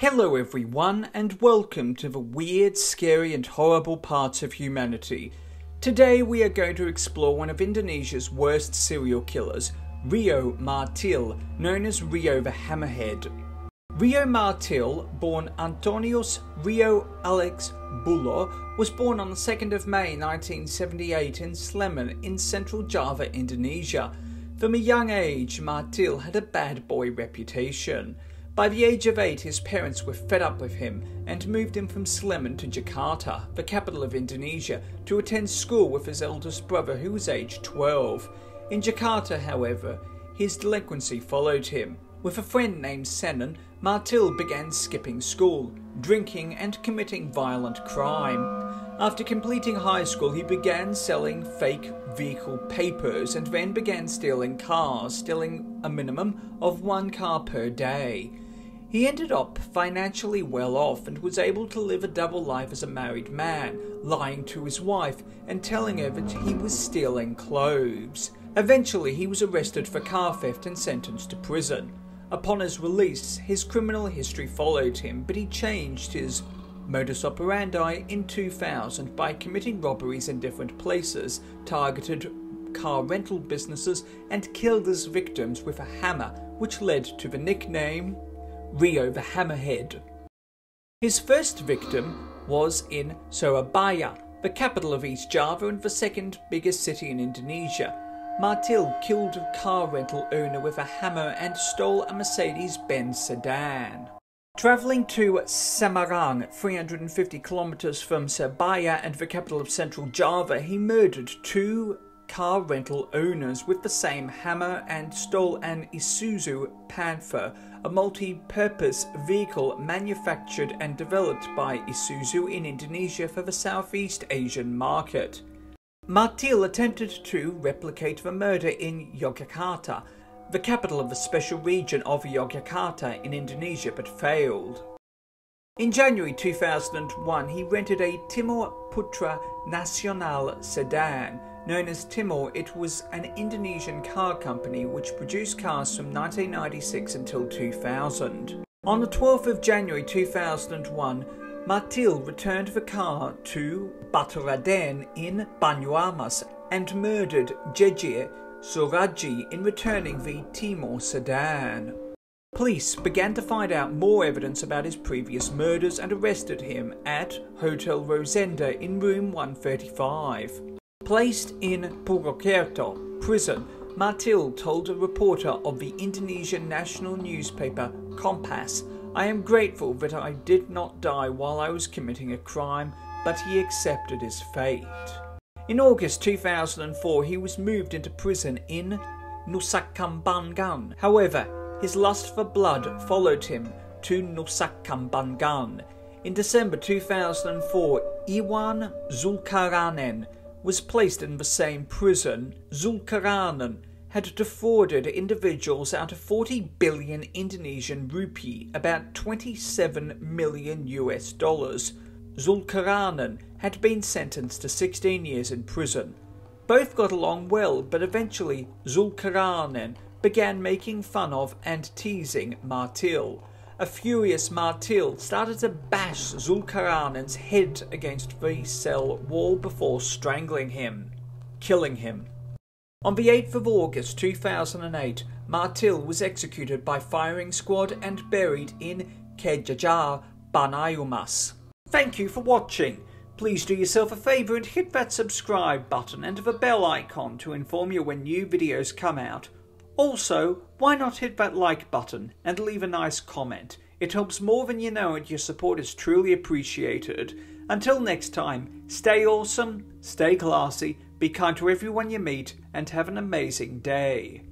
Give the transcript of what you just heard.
Hello everyone, and welcome to the weird, scary and horrible parts of humanity. Today we are going to explore one of Indonesia's worst serial killers, Rio Martil, known as Rio the Hammerhead. Rio Martil, born Antonius Rio Alex Bulo, was born on the 2nd of May 1978 in Sleman in central Java, Indonesia. From a young age, Martil had a bad boy reputation. By the age of 8, his parents were fed up with him and moved him from Sleman to Jakarta, the capital of Indonesia, to attend school with his eldest brother, who was aged 12. In Jakarta, however, his delinquency followed him. With a friend named Senan, Martil began skipping school, drinking and committing violent crime. After completing high school, he began selling fake vehicle papers and then began stealing cars, stealing a minimum of one car per day. He ended up financially well off and was able to live a double life as a married man, lying to his wife and telling her that he was stealing clothes. Eventually, he was arrested for car theft and sentenced to prison. Upon his release, his criminal history followed him, but he changed his modus operandi in 2000 by committing robberies in different places, targeted car rental businesses and killed his victims with a hammer, which led to the nickname Rio the Hammerhead. His first victim was in Surabaya, the capital of East Java and the second biggest city in Indonesia. Martil killed a car rental owner with a hammer and stole a Mercedes-Benz sedan. Travelling to Semarang, 350 kilometres from Surabaya and the capital of central Java, he murdered two car rental owners with the same hammer and stole an Isuzu Panther, a multi-purpose vehicle manufactured and developed by Isuzu in Indonesia for the Southeast Asian market. Martil attempted to replicate the murder in Yogyakarta, the capital of the special region of Yogyakarta in Indonesia, but failed. In January 2001, he rented a Timur Putra Nacional sedan. Known as Timor, it was an Indonesian car company which produced cars from 1996 until 2000. On the 12th of January 2001, Martil returned the car to Baturaden in Banyuamas and murdered Jejir Suraji in returning the Timor sedan. Police began to find out more evidence about his previous murders and arrested him at Hotel Rosenda in room 135. Placed in Purgokerto prison, Martil told a reporter of the Indonesian national newspaper Compass, "I am grateful that I did not die while I was committing a crime," but he accepted his fate. In August 2004, he was moved into prison in Nusakambangan. However, his lust for blood followed him to Nusakambangan. In December 2004, Iwan Zulkarnaen was placed in the same prison. Zulkarnaen had defrauded individuals out of 40 billion Indonesian rupee, about $27 million US. Zulkarnaen had been sentenced to 16 years in prison. Both got along well, but eventually Zulkarnaen began making fun of and teasing Martil. A furious Martil started to bash Zulkarnaen's head against the cell wall before strangling him, killing him. On the 8th of August 2008, Martil was executed by firing squad and buried in Kejajar, Banyumas. Thank you for watching. Please do yourself a favour and hit that subscribe button and the bell icon to inform you when new videos come out. Also, why not hit that like button and leave a nice comment? It helps more than you know and your support is truly appreciated. Until next time, stay awesome, stay classy, be kind to everyone you meet, and have an amazing day.